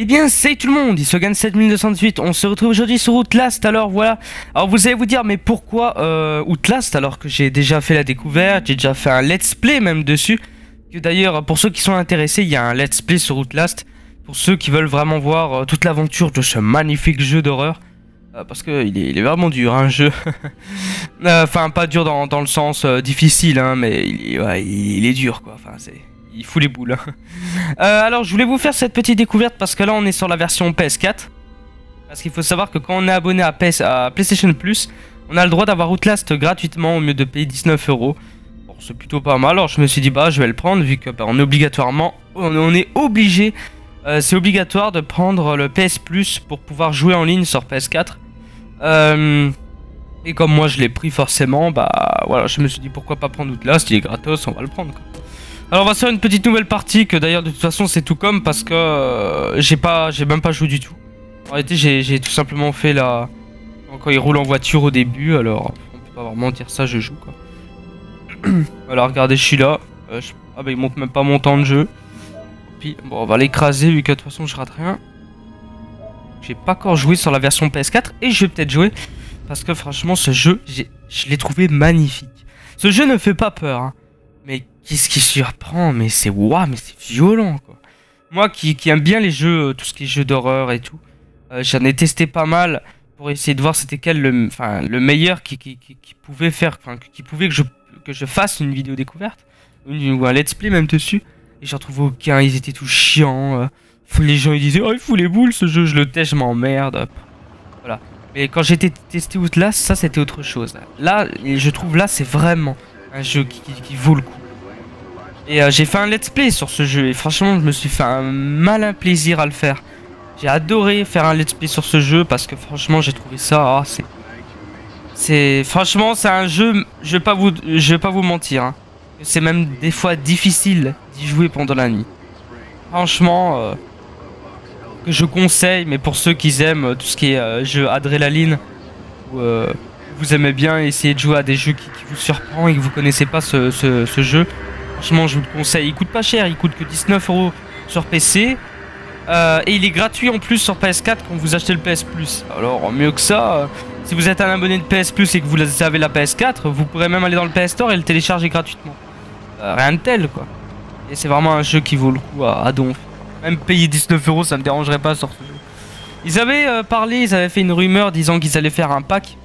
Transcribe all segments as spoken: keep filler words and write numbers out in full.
Eh bien c'est tout le monde, il se gagne sept mille deux cent dix-huit, on se retrouve aujourd'hui sur Outlast. Alors voilà, alors vous allez vous dire mais pourquoi euh, Outlast alors que j'ai déjà fait la découverte, j'ai déjà fait un let's play même dessus. D'ailleurs pour ceux qui sont intéressés, il y a un let's play sur Outlast, pour ceux qui veulent vraiment voir euh, toute l'aventure de ce magnifique jeu d'horreur. Euh, parce qu'il est, il est vraiment dur un hein, jeu, enfin euh, pas dur dans, dans le sens euh, difficile hein, mais il, ouais, il, il est dur quoi, enfin c'est... Il fout les boules. euh, alors je voulais vous faire cette petite découverte parce que là on est sur la version P S quatre. Parce qu'il faut savoir que quand on est abonné à, P S, à PlayStation Plus, on a le droit d'avoir Outlast gratuitement au lieu de payer dix-neuf euros. Bon, c'est plutôt pas mal. Alors je me suis dit bah je vais le prendre vu que bah, on est obligatoirement, on, on est obligé, euh, c'est obligatoire de prendre le P S Plus pour pouvoir jouer en ligne sur P S quatre. Euh, et comme moi je l'ai pris forcément, bah voilà, je me suis dit pourquoi pas prendre Outlast, il est gratos, on va le prendre quoi. Alors on va faire une petite nouvelle partie que d'ailleurs de toute façon c'est tout comme parce que euh, j'ai pas, j'ai même pas joué du tout. En réalité j'ai tout simplement fait la... Quand il roule en voiture au début alors on peut pas vraiment dire ça, je joue quoi. Voilà regardez je suis là, euh, je... ah bah il monte même pas mon temps de jeu. Puis bon on va l'écraser vu que de toute façon je rate rien. J'ai pas encore joué sur la version P S quatre et je vais peut-être jouer parce que franchement ce jeu je l'ai trouvé magnifique. Ce jeu ne fait pas peur hein. Mais qu'est-ce qui surprend? Mais c'est waouh, mais c'est violent quoi. Moi qui, qui aime bien les jeux, tout ce qui est jeux d'horreur et tout, euh, j'en ai testé pas mal pour essayer de voir c'était quel le, enfin, le meilleur qui, qui, qui, qui pouvait faire, enfin qui pouvait que je, que je fasse une vidéo découverte une, ou un let's play même dessus. Et j'en trouve aucun, ils étaient tous chiants. Euh, les gens ils disaient oh il fout les boules ce jeu, je le teste, je m'emmerde. Voilà. Mais quand j'étais testé Outlast, ça c'était autre chose. Là, je trouve là c'est vraiment un jeu qui, qui, qui vaut le coup. Et euh, j'ai fait un let's play sur ce jeu et franchement je me suis fait un malin plaisir à le faire. J'ai adoré faire un let's play sur ce jeu parce que franchement j'ai trouvé ça... Oh, c'est, c'est franchement c'est un jeu, je vais pas vous, je vais pas vous mentir. Hein. C'est même des fois difficile d'y jouer pendant la nuit. Franchement, euh, que je conseille, mais pour ceux qui aiment tout ce qui est euh, jeu adrénaline, ou euh, vous aimez bien essayer de jouer à des jeux qui, qui vous surprend et que vous connaissez pas ce, ce, ce jeu. Franchement je vous le conseille, il coûte pas cher, il coûte que dix-neuf euros sur P C euh, et il est gratuit en plus sur P S quatre quand vous achetez le P S Plus. Alors mieux que ça, euh, si vous êtes un abonné de P S Plus et que vous avez la P S quatre, vous pourrez même aller dans le P S Store et le télécharger gratuitement. Euh, rien de tel quoi. Et c'est vraiment un jeu qui vaut le coup à, à donf. Même payer dix-neuf euros ça me dérangerait pas sur ce jeu. Ils avaient euh, parlé, ils avaient fait une rumeur disant qu'ils allaient faire un pack,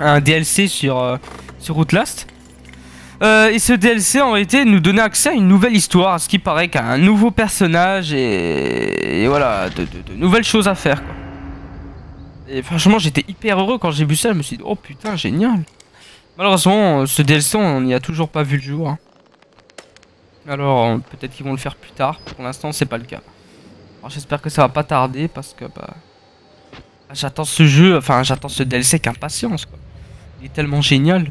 un D L C sur, euh, sur Outlast. Euh, et ce D L C en réalité nous donnait accès à une nouvelle histoire, à ce qui paraît qu'à un nouveau personnage et, et voilà, de, de, de nouvelles choses à faire quoi. Et franchement j'étais hyper heureux quand j'ai vu ça, je me suis dit oh putain génial. Malheureusement ce D L C on n'y a toujours pas vu le jour hein. Alors peut-être qu'ils vont le faire plus tard, pour l'instant c'est pas le cas. Alors j'espère que ça va pas tarder parce que bah, j'attends ce jeu, enfin j'attends ce D L C qu'impatience quoi. Il est tellement génial.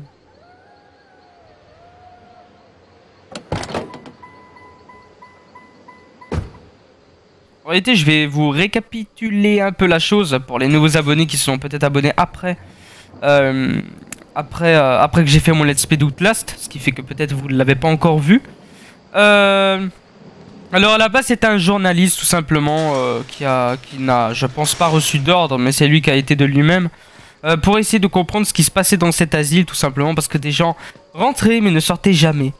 En réalité, je vais vous récapituler un peu la chose pour les nouveaux abonnés qui sont peut-être abonnés après euh, après, euh, après que j'ai fait mon let's play d'Outlast, ce qui fait que peut-être vous ne l'avez pas encore vu. Euh, alors à la base, c'est un journaliste tout simplement euh, qui a, qui n'a, je pense pas reçu d'ordre, mais c'est lui qui a été de lui-même euh, pour essayer de comprendre ce qui se passait dans cet asile tout simplement parce que des gens rentraient mais ne sortaient jamais.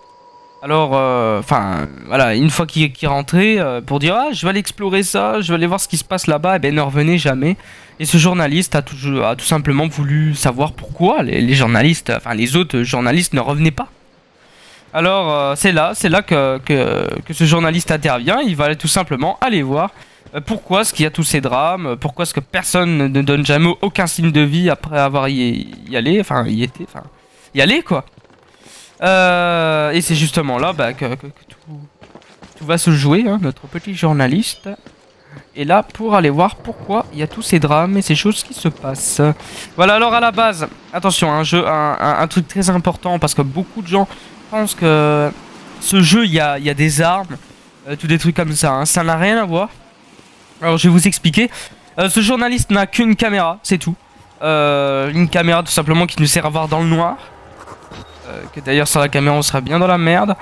Alors, enfin, euh, voilà, une fois qu'il qu'il rentrait, euh, pour dire « Ah, je vais aller explorer ça, je vais aller voir ce qui se passe là-bas », et bien, ne revenait jamais. Et ce journaliste a tout, a tout simplement voulu savoir pourquoi les, les journalistes, enfin, les autres journalistes ne revenaient pas. Alors, euh, c'est là, c'est là que, que, que ce journaliste intervient. Il va tout simplement aller voir pourquoi est-ce qu'il y a tous ces drames, pourquoi est-ce que personne ne donne jamais aucun signe de vie après avoir y, y allé, enfin, y était, enfin, y aller, quoi. Euh, et c'est justement là bah, que, que, que tout, tout va se jouer, hein, notre petit journaliste est là pour aller voir pourquoi il y a tous ces drames et ces choses qui se passent. Voilà, alors à la base, attention, un, jeu, un, un, un truc très important parce que beaucoup de gens pensent que ce jeu, il y a, y a des armes, euh, tous des trucs comme ça, hein, ça n'a rien à voir. Alors je vais vous expliquer, euh, ce journaliste n'a qu'une caméra, c'est tout. Euh, une caméra tout simplement qui nous sert à voir dans le noir. Que d'ailleurs sur la caméra on sera bien dans la merde.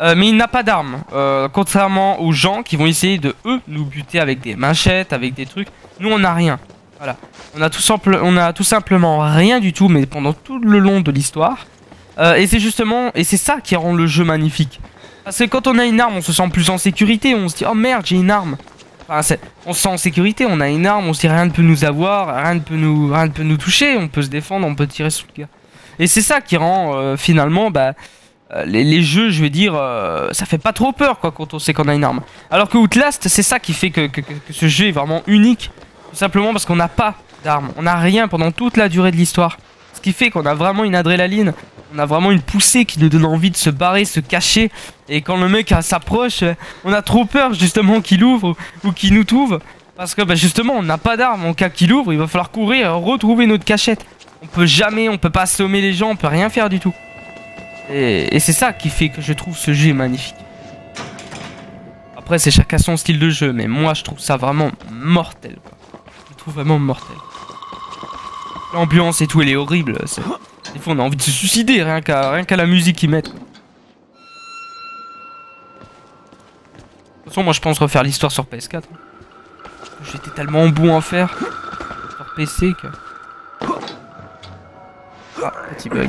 Euh, mais il n'a pas d'armes, euh, contrairement aux gens qui vont essayer de, eux, nous buter avec des machettes, avec des trucs. Nous, on n'a rien. Voilà. On a, tout simple, on a tout simplement rien du tout, mais pendant tout le long de l'histoire. Euh, et c'est justement, et c'est ça qui rend le jeu magnifique. Parce que quand on a une arme, on se sent plus en sécurité, on se dit « Oh merde, j'ai une arme !» Enfin, on se sent en sécurité, on a une arme, on se dit « Rien ne peut nous avoir, rien ne peut nous, rien ne peut nous toucher, on peut se défendre, on peut tirer sur le gars. » Et c'est ça qui rend, euh, finalement, bah... Les, les jeux, je veux dire, euh, ça fait pas trop peur quoi quand on sait qu'on a une arme. Alors que Outlast, c'est ça qui fait que, que, que ce jeu est vraiment unique. Tout simplement parce qu'on n'a pas d'armes, on n'a rien pendant toute la durée de l'histoire. Ce qui fait qu'on a vraiment une adrénaline, on a vraiment une poussée qui nous donne envie de se barrer, se cacher. Et quand le mec s'approche, on a trop peur justement qu'il ouvre ou qu'il nous trouve. Parce que bah, justement, on n'a pas d'armes. En cas qu'il ouvre, il va falloir courir, retrouver notre cachette. On peut jamais, on peut pas assommer les gens, on peut rien faire du tout. Et, et c'est ça qui fait que je trouve ce jeu magnifique. Après c'est chacun son style de jeu, mais moi je trouve ça vraiment mortel quoi. Je le trouve vraiment mortel. L'ambiance et tout, elle est horrible. Est... Des fois on a envie de se suicider rien qu'à rien qu'à la musique qu'ils mettent quoi. De toute façon moi je pense refaire l'histoire sur P S quatre. Hein. J'étais tellement bon à faire sur P C que... Ah, petit bug.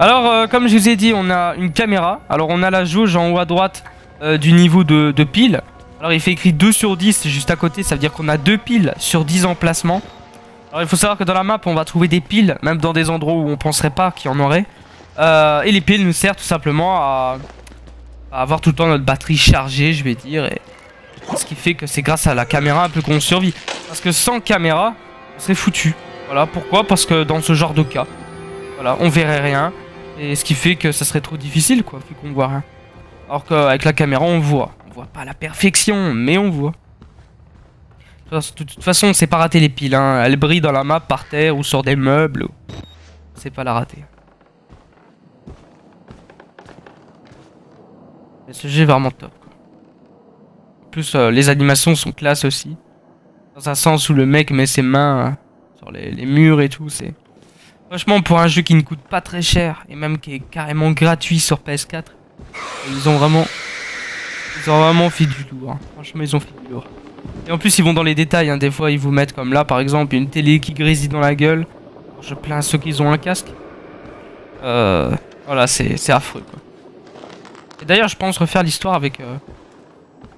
Alors euh, comme je vous ai dit, on a une caméra, alors on a la jauge en haut à droite euh, du niveau de, de pile. Alors il fait écrit deux sur dix juste à côté, ça veut dire qu'on a deux piles sur dix emplacements. Alors il faut savoir que dans la map on va trouver des piles, même dans des endroits où on penserait pas qu'il y en aurait. Euh, et les piles nous servent tout simplement à, à avoir tout le temps notre batterie chargée, je vais dire. Et... Ce qui fait que c'est grâce à la caméra un peu qu'on survit. Parce que sans caméra, on serait foutu. Voilà, pourquoi? Parce que dans ce genre de cas, voilà, on verrait rien. Et ce qui fait que ça serait trop difficile quoi, vu qu'on voit rien. Alors qu'avec la caméra on voit. On voit pas à la perfection, mais on voit. De toute façon on sait pas rater les piles, hein. Elles brillent dans la map, par terre ou sur des meubles. Ou... On sait pas la rater. Mais ce jeu est vraiment top quoi. En plus euh, les animations sont classe aussi. Dans un sens où le mec met ses mains euh, sur les, les murs et tout, c'est... Franchement, pour un jeu qui ne coûte pas très cher, et même qui est carrément gratuit sur P S quatre, ils ont vraiment, ils ont vraiment fait du lourd. Hein. Franchement, ils ont fait du lourd. Et en plus, ils vont dans les détails. Hein. Des fois, ils vous mettent comme là, par exemple, une télé qui grésille dans la gueule. Je plains ceux qui ont un casque. Euh, voilà, c'est affreux, quoi. Et d'ailleurs, je pense refaire l'histoire avec, euh,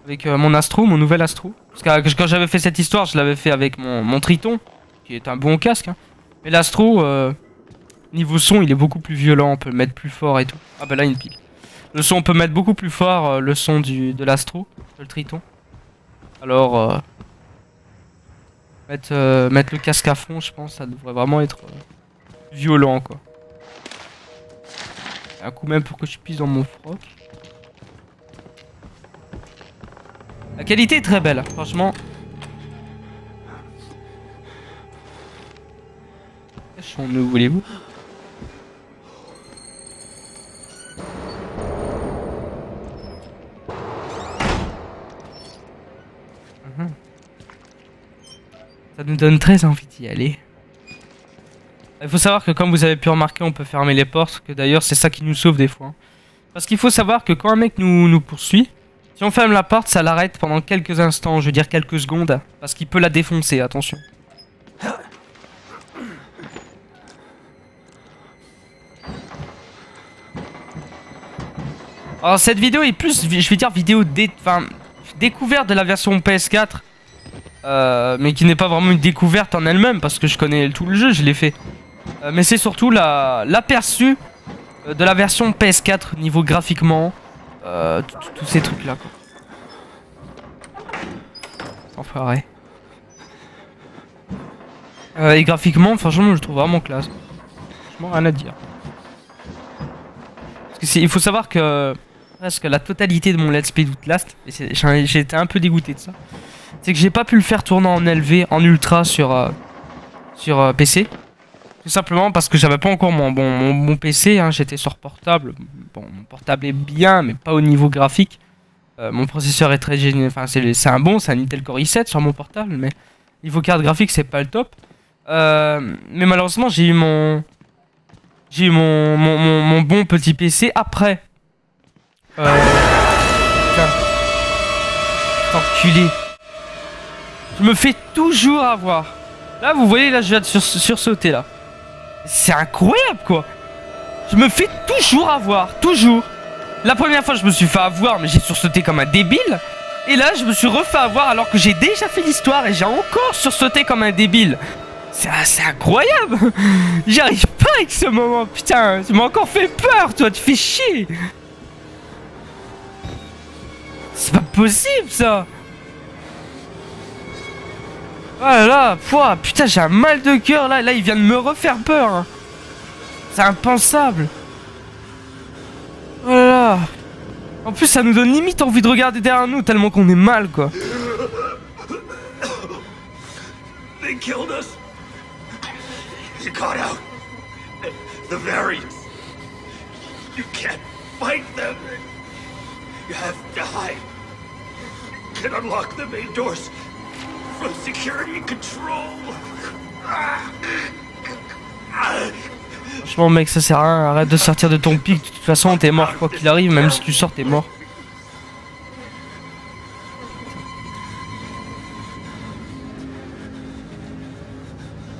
avec euh, mon astro, mon nouvel astro. Parce que quand j'avais fait cette histoire, je l'avais fait avec mon, mon Triton, qui est un bon casque, hein. Mais l'astro, euh, niveau son, il est beaucoup plus violent, on peut le mettre plus fort et tout. Ah bah là, une pile. Le son, on peut mettre beaucoup plus fort, euh, le son du, de l'astro, le triton. Alors, euh, mettre, euh, mettre le casque à fond, je pense, ça devrait vraiment être euh, violent, quoi. Un coup même pour que je puisse dans mon froc. La qualité est très belle, franchement. Nous voulez-vous? Mmh. Ça nous donne très envie d'y aller. Il faut savoir que comme vous avez pu remarquer, on peut fermer les portes, que d'ailleurs c'est ça qui nous sauve des fois. Hein. Parce qu'il faut savoir que quand un mec nous, nous poursuit, si on ferme la porte, ça l'arrête pendant quelques instants, je veux dire quelques secondes, parce qu'il peut la défoncer, attention. Alors cette vidéo est plus, je vais dire, vidéo dé découverte de la version P S quatre, euh, mais qui n'est pas vraiment une découverte en elle-même, parce que je connais tout le jeu, je l'ai fait. Euh, mais c'est surtout l'aperçu la, de la version P S quatre, niveau graphiquement, euh, tous ces trucs-là. Enfoiré. Euh, et graphiquement, franchement, je trouve vraiment classe. Franchement, rien à dire. Parce que il faut savoir que... Presque la totalité de mon let's play d'Outlast, j'ai été un peu dégoûté de ça, c'est que j'ai pas pu le faire tourner en L V, en ultra sur, euh, sur euh, P C. Tout simplement parce que j'avais pas encore mon, bon, mon, mon P C, hein, j'étais sur portable. Bon, mon portable est bien, mais pas au niveau graphique. Euh, mon processeur est très génial, enfin c'est un bon, c'est un Intel Core i sept sur mon portable, mais niveau carte graphique c'est pas le top. Euh, mais malheureusement j'ai eu mon... J'ai eu mon, mon, mon, mon bon petit P C après. Euh... Enculé. Je me fais toujours avoir. Là, vous voyez, là, je viens de sur sursauter, là. C'est incroyable, quoi. Je me fais toujours avoir, toujours. La première fois, je me suis fait avoir, mais j'ai sursauté comme un débile. Et là, je me suis refait avoir alors que j'ai déjà fait l'histoire et j'ai encore sursauté comme un débile. C'est incroyable. J'arrive pas avec ce moment, putain. Tu m'as encore fait peur, toi, tu fais chier. C'est pas possible, ça. Oh là là, pouah, putain, j'ai un mal de cœur, là. Là, il vient de me refaire peur. Hein. C'est impensable. Oh là là. En plus, ça nous donne limite envie de regarder derrière nous, tellement qu'on est mal, quoi. They killed us. You got out. The variants. You can't fight them. You have to hide. You can unlock the main doors from security control. Franchement, mec, ça sert à rien. Arrête de sortir de ton pic. De toute façon, t'es mort. Quoi qu'il arrive, même si tu sors, t'es mort.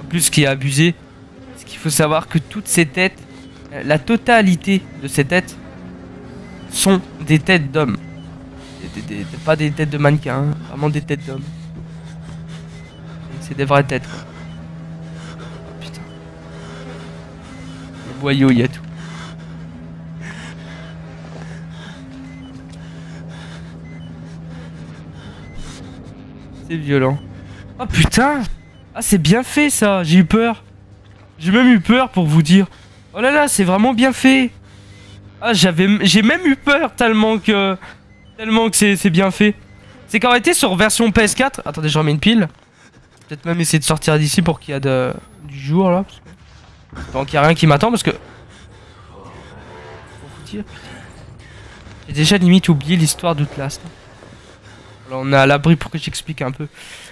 En plus, ce qui est abusé, c'est qu'il faut savoir que toutes ces têtes, la totalité de ces têtes, sont des têtes d'hommes. Pas des têtes de mannequins, hein, vraiment des têtes d'hommes. C'est des vraies têtes, quoi. Voyons, il y a tout. C'est violent. Oh putain! Ah, c'est bien fait, ça. J'ai eu peur. J'ai même eu peur, pour vous dire. Oh là là, c'est vraiment bien fait. Ah, j'avais, j'ai même eu peur tellement que... Tellement que c'est bien fait. C'est qu'en réalité, sur version P S quatre... Attendez, je remets une pile. Peut-être même essayer de sortir d'ici pour qu'il y a de... du jour, là. Donc il n'y a rien qui m'attend parce que... J'ai déjà limite oublié l'histoire d'Outlast. Là on est à l'abri pour que j'explique un peu.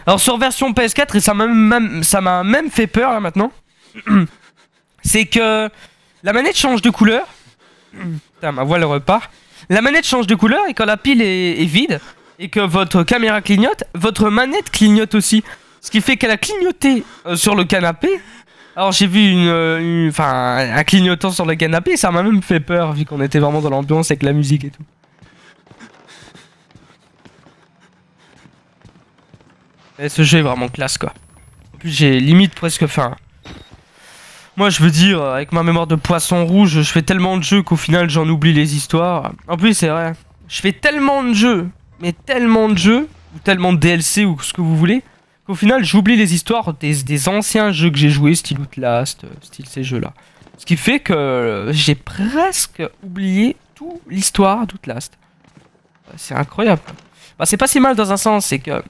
Alors sur version P S quatre, et ça m'a même, même fait peur là maintenant, c'est que la manette change de couleur. Putain, ma voix elle repart. La manette change de couleur et quand la pile est, est vide et que votre caméra clignote, votre manette clignote aussi. Ce qui fait qu'elle a clignoté euh, sur le canapé. Alors j'ai vu une, une, enfin, un clignotant sur le canapé, ça m'a même fait peur vu qu'on était vraiment dans l'ambiance avec la musique et tout. Et ce jeu est vraiment classe, quoi. En plus j'ai limite presque faim. Moi je veux dire, avec ma mémoire de poisson rouge, je fais tellement de jeux qu'au final j'en oublie les histoires. En plus c'est vrai, je fais tellement de jeux, mais tellement de jeux, ou tellement de D L C ou ce que vous voulez. Au final, j'oublie les histoires des, des anciens jeux que j'ai joués, style Outlast, style ces jeux-là. Ce qui fait que j'ai presque oublié toute l'histoire d'Outlast. C'est incroyable. Bah, c'est pas si mal dans un sens, c'est que...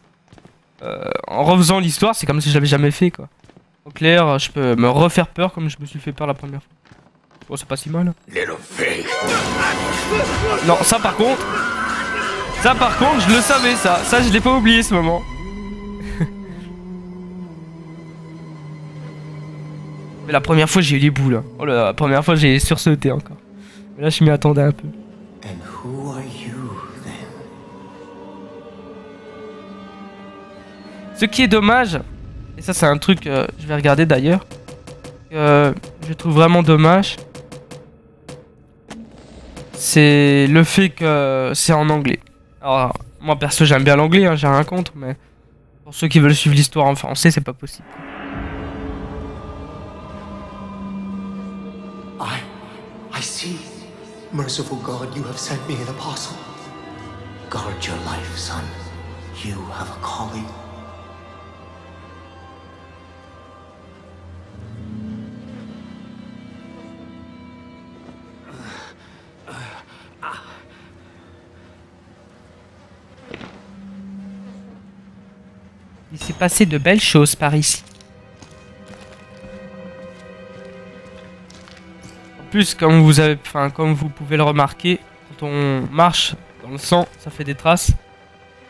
Euh, en refaisant l'histoire, c'est comme si je l'avais jamais fait, quoi. En clair, je peux me refaire peur comme je me suis fait peur la première fois. Bon, c'est pas si mal. Non, ça par contre... Ça par contre, je le savais, ça. Ça, je l'ai pas oublié, ce moment. Mais la première fois j'ai eu les boules. Oh là, la première fois j'ai sursauté encore. Mais là je m'y attendais un peu. And who are you, then? Ce qui est dommage, et ça c'est un truc que euh, je vais regarder d'ailleurs, euh, je trouve vraiment dommage, c'est le fait que c'est en anglais. Alors moi perso j'aime bien l'anglais, hein, j'ai rien contre, mais pour ceux qui veulent suivre l'histoire en français c'est pas possible. I, I see. Merciful God, you have sent me an apostle. Guard your life, son. You have a calling. Il s'est passé de belles choses par ici. Plus comme vous avez, enfin comme vous pouvez le remarquer, quand on marche dans le sang, ça fait des traces.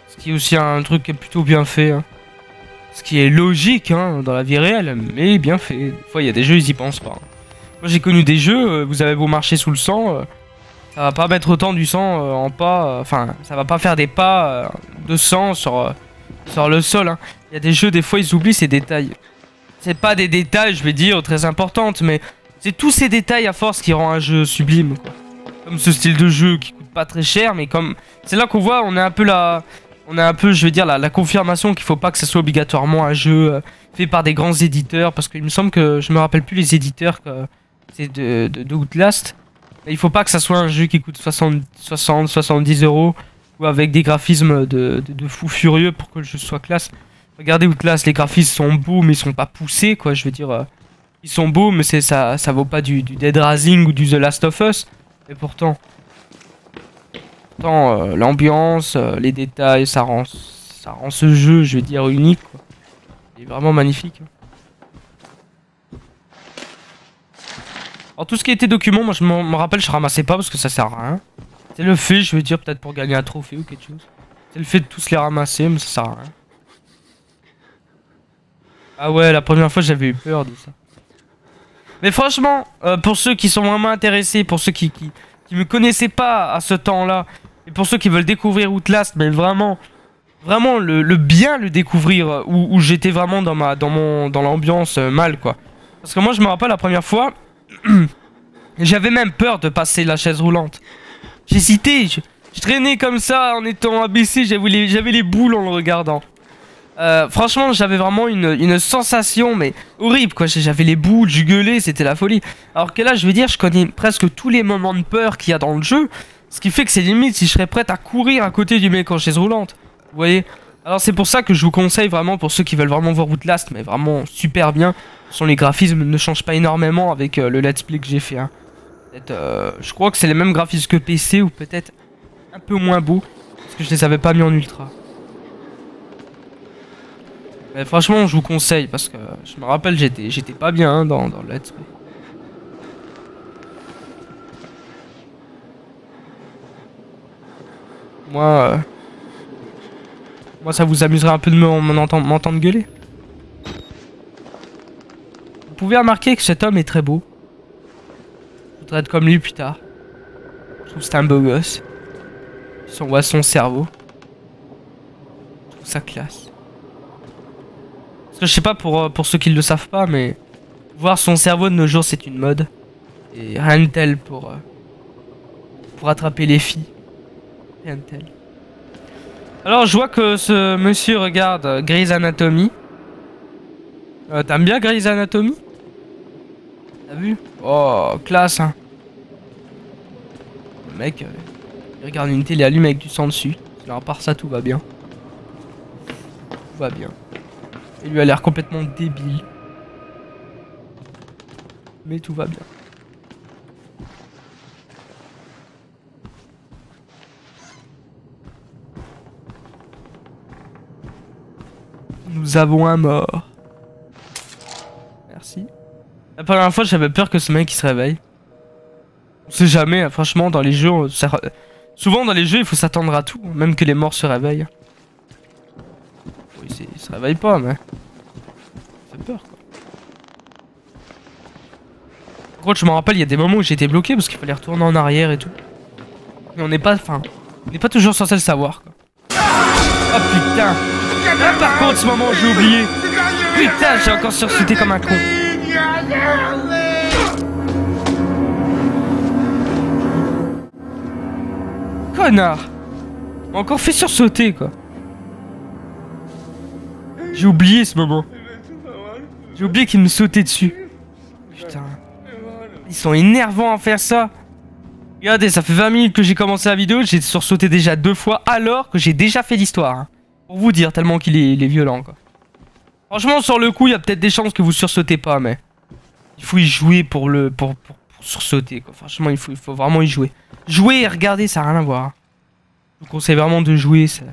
Ce qui est aussi un truc qui est plutôt bien fait, hein. Ce qui est logique, hein, dans la vie réelle, mais bien fait. Des fois il y a des jeux ils y pensent pas. Hein. Moi j'ai connu des jeux, vous avez beau marcher sous le sang, euh, ça va pas mettre autant du sang euh, en pas, enfin euh, ça va pas faire des pas euh, de sang sur, euh, sur le sol. Hein. Il y a des jeux, des fois ils oublient ces détails. C'est pas des détails, je vais dire, très importantes, mais c'est tous ces détails à force qui rend un jeu sublime. Quoi. Comme ce style de jeu qui coûte pas très cher, mais comme c'est là qu'on voit, on a un peu la, on a un peu, je vais dire, la, la confirmation qu'il faut pas que ça soit obligatoirement un jeu euh, fait par des grands éditeurs, parce qu'il me semble que je me rappelle plus les éditeurs que c'est de, de, de Outlast. Il faut pas que ça soit un jeu qui coûte soixante, soixante, soixante-dix euros ou avec des graphismes de, de, de fou furieux pour que le jeu soit classe. Regardez Outlast, les graphismes sont beaux mais ils sont pas poussés quoi, je veux dire. Euh, ils sont beaux mais c'est ça, ça vaut pas du, du Dead Rising ou du The Last of Us. Et pourtant, pourtant euh, l'ambiance, euh, les détails, ça rend, ça rend ce jeu, je veux dire, unique. Quoi. Il est vraiment magnifique. Hein. Alors tout ce qui était documents, moi je me rappelle, je ramassais pas parce que ça sert à rien. C'est le fait, je veux dire, peut-être pour gagner un trophée ou quelque chose. C'est le fait de tous les ramasser, mais ça sert à rien. Ah ouais, la première fois j'avais eu peur de ça. Mais franchement, euh, pour ceux qui sont vraiment intéressés, pour ceux qui, qui, qui me connaissaient pas à ce temps-là, et pour ceux qui veulent découvrir Outlast, mais vraiment, vraiment le, le bien le découvrir, où, où j'étais vraiment dans ma, dans mon, dans l'ambiance euh, mal quoi. Parce que moi je me rappelle la première fois, j'avais même peur de passer la chaise roulante. J'hésitais, je, je traînais comme ça en étant abaissé, j'avais les, j'avais les boules en le regardant. Euh, franchement, j'avais vraiment une, une sensation, mais horrible quoi. J'avais les boules, je gueulais, c'était la folie. Alors que là, je veux dire, je connais presque tous les moments de peur qu'il y a dans le jeu. Ce qui fait que c'est limite si je serais prête à courir à côté du mec en chaise roulante. Vous voyez? Alors c'est pour ça que je vous conseille vraiment, pour ceux qui veulent vraiment voir Outlast, mais vraiment super bien. Sont les graphismes ne changent pas énormément avec euh, le let's play que j'ai fait. Hein. Euh, je crois que c'est les mêmes graphismes que P C ou peut-être un peu moins beaux. Parce que je les avais pas mis en ultra. Mais franchement je vous conseille parce que je me rappelle j'étais j'étais pas bien hein, dans, dans le let's play. Moi... Euh... Moi, ça vous amuserait un peu de m'entendre gueuler. Vous pouvez remarquer que cet homme est très beau. Je voudrais être comme lui plus tard. Je trouve que c'est un beau gosse. On voit son cerveau. Je trouve ça classe. Parce que je sais pas pour, pour ceux qui ne le savent pas, mais voir son cerveau de nos jours, c'est une mode. Et rien de tel pour, pour attraper les filles. Rien de tel. Alors je vois que ce monsieur regarde Grey's Anatomy. Euh, T'aimes bien Grey's Anatomy? T'as vu? Oh, classe hein. Le mec, euh, il regarde une télé allumée avec du sang dessus. Alors, à part ça, tout va bien. Tout va bien. Il lui a l'air complètement débile. Mais tout va bien. Nous avons un mort. Merci. La première fois, j'avais peur que ce mec il se réveille. On sait jamais, hein, franchement, dans les jeux, ça... souvent dans les jeux, il faut s'attendre à tout, même que les morts se réveillent. Oui, ils se réveillent pas, mais ça fait peur, quoi. Par contre, je me rappelle, il y a des moments où j'étais bloqué parce qu'il fallait retourner en arrière et tout. Mais on n'est pas, enfin, on n'est pas toujours censé le savoir, quoi. Oh putain! Ah, par contre, ce moment, j'ai oublié. Putain, j'ai encore sursauté comme un con. Connard. M'a encore fait sursauter, quoi. J'ai oublié ce moment. J'ai oublié qu'il me sautait dessus. Putain. Ils sont énervants à faire ça. Regardez, ça fait vingt minutes que j'ai commencé la vidéo. J'ai sursauté déjà deux fois alors que j'ai déjà fait l'histoire. Hein. Pour vous dire, tellement qu'il est, est violent, quoi. Franchement, sur le coup, il y a peut-être des chances que vous sursautez pas, mais... Il faut y jouer pour le... pour, pour, pour sursauter, quoi. Franchement, il faut, il faut vraiment y jouer. Jouer et regarder, ça n'a rien à voir. Je vous conseille vraiment de jouer, c'est...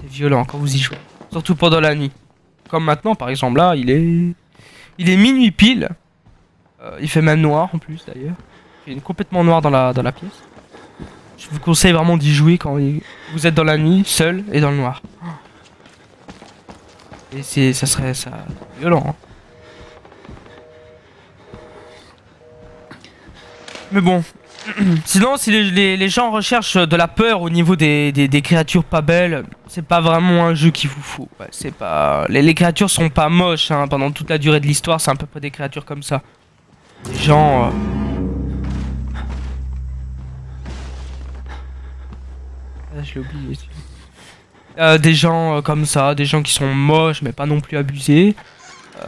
C'est violent quand vous y jouez. Surtout pendant la nuit. Comme maintenant, par exemple, là, il est... Il est minuit pile. Euh, il fait même noir, en plus, d'ailleurs. Il est complètement noir dans la, dans la pièce. Je vous conseille vraiment d'y jouer quand vous êtes dans la nuit, seul et dans le noir. Et c'est, ça serait ça, violent. Hein. Mais bon, Sinon, si les, les, les gens recherchent de la peur au niveau des, des, des créatures pas belles, c'est pas vraiment un jeu qu'il vous faut. Ouais, c'est pas... les, les créatures sont pas moches, hein. Pendant toute la durée de l'histoire, c'est à peu près des créatures comme ça. Les gens... Euh... Ah, je l'ai oublié aussi. Euh, des gens euh, comme ça, des gens qui sont moches mais pas non plus abusés. Euh,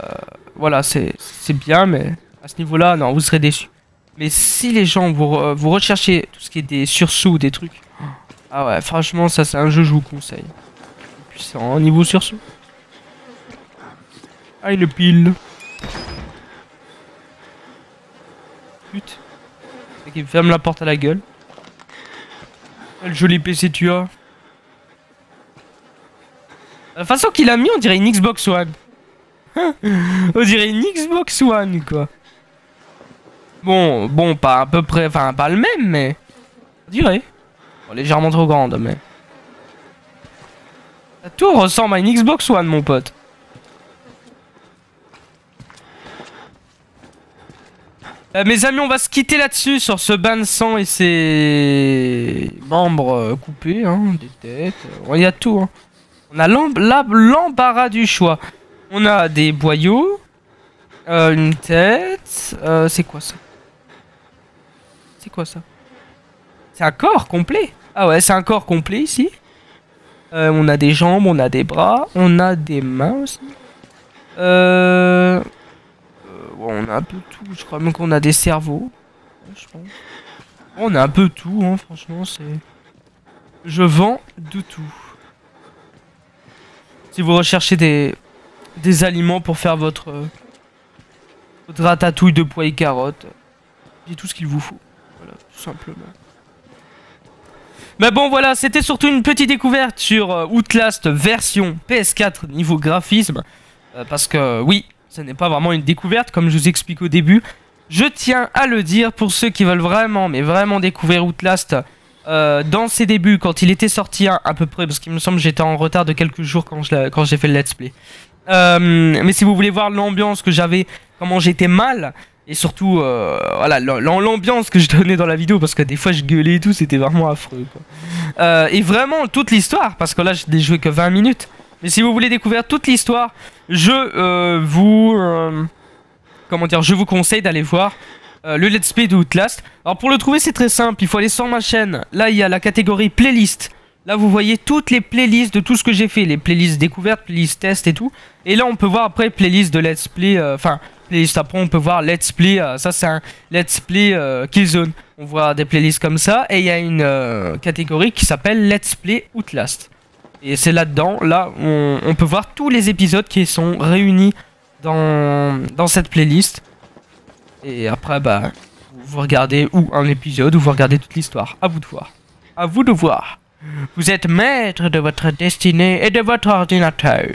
voilà, c'est bien, mais à ce niveau-là, non, vous serez déçus. Mais si les gens, vous, euh, vous recherchez tout ce qui est des sursauts, des trucs... Ah ouais, franchement, ça c'est un jeu, je vous conseille. Puissant, hein, niveau sursaut. Ah, il le pile. Putain. C'est qu'il me ferme la porte à la gueule. Quel joli P C tu as. La façon qu'il a mis, on dirait une Xbox One. On dirait une Xbox One, quoi. Bon, bon, pas à peu près, enfin, pas le même, mais... On dirait. Bon, légèrement trop grande, mais... La tour ressemble à une Xbox One, mon pote. Euh, mes amis, on va se quitter là-dessus, sur ce bain de sang et ses... membres coupés, hein, des têtes. Il y a tout, hein. On a l'embarras du choix. On a des boyaux, euh, une tête... Euh, c'est quoi ça? C'est quoi ça? C'est un corps complet. Ah ouais, c'est un corps complet ici. Euh, on a des jambes, on a des bras, on a des mains aussi. Euh... Euh, on a un peu tout, je crois même qu'on a des cerveaux. Je pense. On a un peu tout, hein, franchement, c'est... Je vends de tout. Si vous recherchez des, des aliments pour faire votre, euh, votre ratatouille de pois et carottes, j'ai tout ce qu'il vous faut. Voilà, tout simplement. Mais bon, voilà, c'était surtout une petite découverte sur euh, Outlast version P S quatre niveau graphisme. Euh, parce que, oui, ce n'est pas vraiment une découverte, comme je vous explique au début. Je tiens à le dire pour ceux qui veulent vraiment, mais vraiment découvrir Outlast... Euh, dans ses débuts, quand il était sorti hein, à peu près, parce qu'il me semble que j'étais en retard de quelques jours quand j'ai fait le let's play. Euh, mais si vous voulez voir l'ambiance que j'avais, comment j'étais mal, et surtout euh, voilà l'ambiance que je donnais dans la vidéo, parce que des fois je gueulais et tout, c'était vraiment affreux. Quoi. Euh, et vraiment toute l'histoire, parce que là je n'ai joué que vingt minutes. Mais si vous voulez découvrir toute l'histoire, je euh, vous euh, comment dire, je vous conseille d'aller voir. Euh, le let's play de Outlast. Alors pour le trouver c'est très simple, il faut aller sur ma chaîne. Là il y a la catégorie playlist. Là vous voyez toutes les playlists de tout ce que j'ai fait. Les playlists découvertes, playlists tests et tout. Et là on peut voir après playlist de let's play. Enfin euh, playlist après on peut voir let's play. euh, Ça c'est un let's play euh, Killzone. On voit des playlists comme ça. Et il y a une euh, catégorie qui s'appelle let's play Outlast. Et c'est là dedans, là on, on peut voir tous les épisodes qui sont réunis dans, dans cette playlist. Et après, bah, vous regardez ou un épisode ou vous regardez toute l'histoire. À vous de voir. À vous de voir. Vous êtes maître de votre destinée et de votre ordinateur.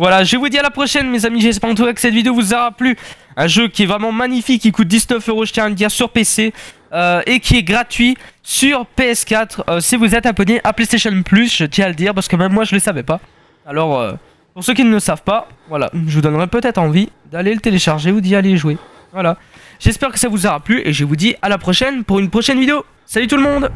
Voilà, je vous dis à la prochaine, mes amis. J'espère en tout cas que cette vidéo vous aura plu. Un jeu qui est vraiment magnifique, qui coûte dix-neuf euros, je tiens à le dire, sur P C. Euh, et qui est gratuit sur P S quatre. Euh, si vous êtes abonné à PlayStation Plus, je tiens à le dire, parce que même moi, je ne le savais pas. Alors, euh, pour ceux qui ne le savent pas, voilà, je vous donnerai peut-être envie d'aller le télécharger ou d'y aller jouer. Voilà, j'espère que ça vous aura plu et je vous dis à la prochaine pour une prochaine vidéo. Salut tout le monde!